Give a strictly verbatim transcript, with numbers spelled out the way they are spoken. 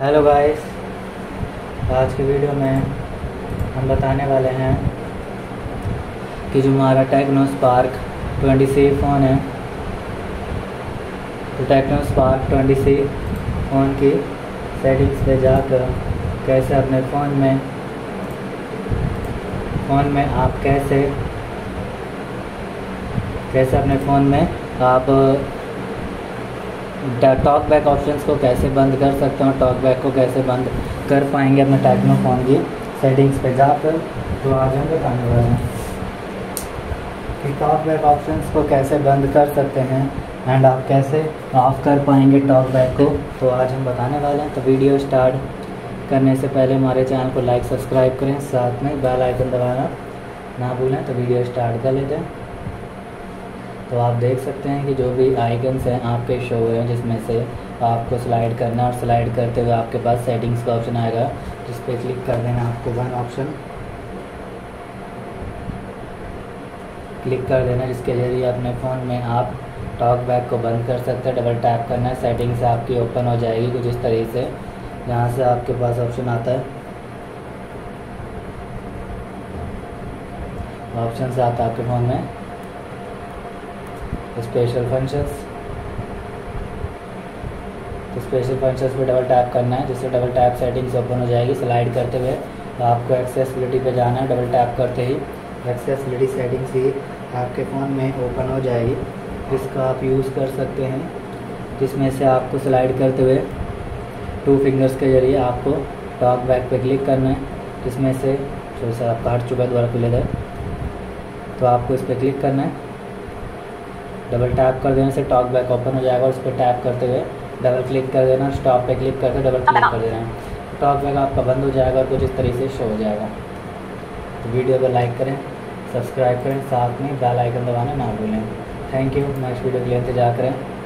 Hello guys, आज की video में हम बताने वाले हैं कि जो हमारा Tecno Spark twenty C phone है, तो Tecno Spark twenty C phone की सेटिंग्स पे जाकर कैसे अपने फ़ोन में फ़ोन में आप कैसे कैसे अपने फ़ोन में आप टॉकबैक ऑप्शंस को कैसे बंद कर सकते हैं, टॉकबैक को कैसे बंद कर पाएंगे अपने टेक्नो फ़ोन की सेटिंग्स पे जाकर। तो आज हम बताने वाले हैं कि टॉकबैक ऑप्शंस को कैसे बंद कर सकते हैं एंड आप कैसे ऑफ कर पाएंगे टॉकबैक को। तो आज हम बताने वाले हैं। तो वीडियो स्टार्ट करने से पहले हमारे चैनल को लाइक सब्सक्राइब करें, साथ में बेल आइकन दबाना ना भूलें। तो वीडियो स्टार्ट कर लेते हैं। तो आप देख सकते हैं कि जो भी आइकन्स हैं आपके शो हुए हैं, जिसमें से आपको स्लाइड करना और स्लाइड करते हुए आपके पास सेटिंग्स का ऑप्शन आएगा, जिस पे क्लिक कर देना। आपको वन ऑप्शन क्लिक कर देना, जिसके जरिए अपने फ़ोन में आप टॉकबैक को बंद कर सकते हैं। डबल टैप करना है, सेटिंग्स आपकी ओपन हो जाएगी कुछ इस तरीके से। यहाँ से आपके पास ऑप्शन आता है, ऑप्शन से आता है आपके फ़ोन में स्पेशल फंक्शंस। तो स्पेशल फंक्शंस पे डबल टैप करना है, जिससे डबल टैप सेटिंग्स ओपन हो जाएगी। स्लाइड करते हुए तो आपको एक्सेसिबिलिटी पे जाना है, डबल टैप करते ही एक्सेसिबिलिटी सेटिंग्स ही आपके फ़ोन में ओपन हो जाएगी, जिसका आप यूज़ कर सकते हैं। जिसमें से आपको स्लाइड करते हुए टू फिंगर्स के जरिए आपको टॉक बैक पर क्लिक करना है, जिसमें से जो सर आपका हट चुका है, दोबारा खुले थे। तो आपको इस पर क्लिक करना है, डबल टैप कर देने से टॉक बैक ओपन हो जाएगा। उस पर टैप करते हुए डबल क्लिक कर देना, स्टॉप पे क्लिक करके डबल क्लिक कर देना, टॉक बैक आपका बंद हो जाएगा और कुछ इस तरीके से शो हो जाएगा। तो वीडियो को लाइक करें, सब्सक्राइब करें, साथ में बेल आइकन दबाना ना भूलें। थैंक यू, नेक्स्ट वीडियो के लिए इंतजार करें।